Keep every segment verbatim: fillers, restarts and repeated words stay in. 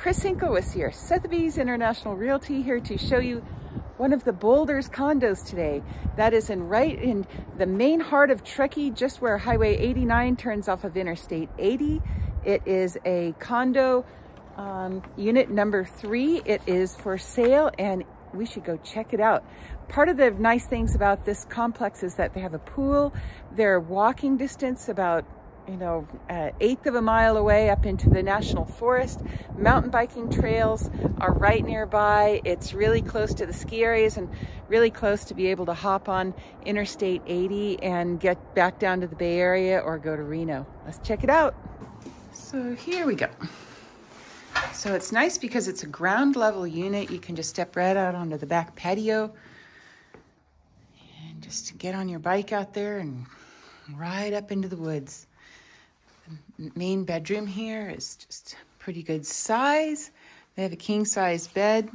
Chris Hinkel was here, Sotheby's International Realty, here to show you one of the Boulders condos today. That is in right in the main heart of Truckee, just where Highway eighty-nine turns off of Interstate eighty. It is a condo, um, unit number three. It is for sale and we should go check it out. Part of the nice things about this complex is that they have a pool. They're walking distance about you know, uh, eighth of a mile away up into the national forest. Mountain biking trails are right nearby. It's really close to the ski areas and really close to be able to hop on Interstate eighty and get back down to the Bay Area or go to Reno. Let's check it out. So here we go. So it's nice because it's a ground level unit. You can just step right out onto the back patio and just get on your bike out there and ride up into the woods. Main bedroom here is just pretty good size. They have a king size bed.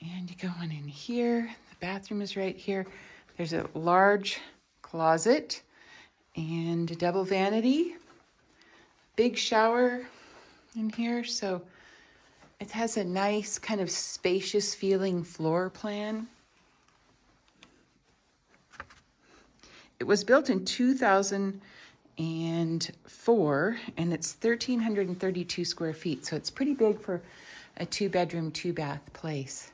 And you go on in here. The bathroom is right here. There's a large closet and a double vanity. Big shower in here. So it has a nice kind of spacious feeling floor plan. It was built in two thousand four, and it's one thousand three hundred thirty-two square feet, so it's pretty big for a two-bedroom, two-bath place.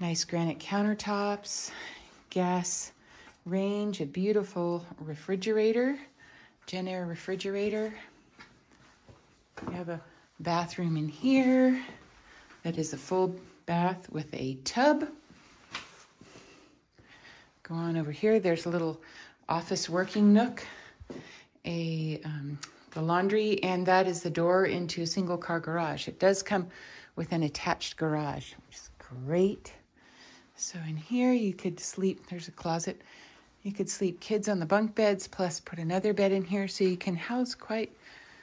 Nice granite countertops, gas range, a beautiful refrigerator, JennAir refrigerator. We have a bathroom in here that is a full bath with a tub. Go on over here, there's a little office working nook, a um, the laundry, and that is the door into a single car garage. It does come with an attached garage, which is great. So in here you could sleep, there's a closet, you could sleep kids on the bunk beds, plus put another bed in here so you can house quite,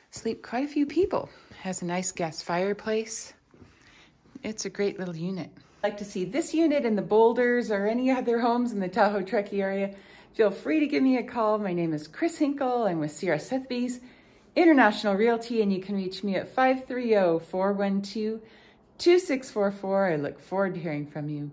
sleep quite a few people. It has a nice gas fireplace. It's a great little unit. Like to see this unit in the Boulders or any other homes in the Tahoe-Trekkie area, feel free to give me a call. My name is Chris Hinkel. I'm with Sierra Sotheby's International Realty, and you can reach me at five three zero, four one two, two six four four. I look forward to hearing from you.